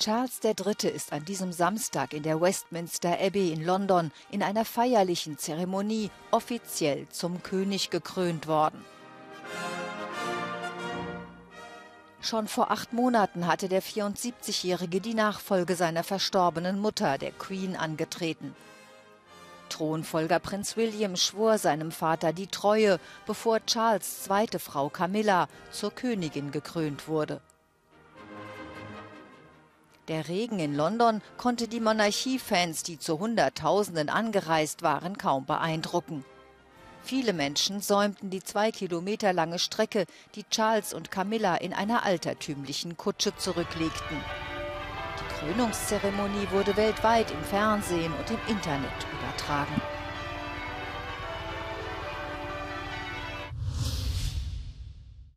Charles III. Ist an diesem Samstag in der Westminster Abbey in London in einer feierlichen Zeremonie offiziell zum König gekrönt worden. Schon vor 8 Monaten hatte der 74-Jährige die Nachfolge seiner verstorbenen Mutter, der Queen, angetreten. Thronfolger Prinz William schwor seinem Vater die Treue, bevor Charles' zweite Frau Camilla zur Königin gekrönt wurde. Der Regen in London konnte die Monarchiefans, die zu Hunderttausenden angereist waren, kaum beeindrucken. Viele Menschen säumten die 2 Kilometer lange Strecke, die Charles und Camilla in einer altertümlichen Kutsche zurücklegten. Die Krönungszeremonie wurde weltweit im Fernsehen und im Internet übertragen.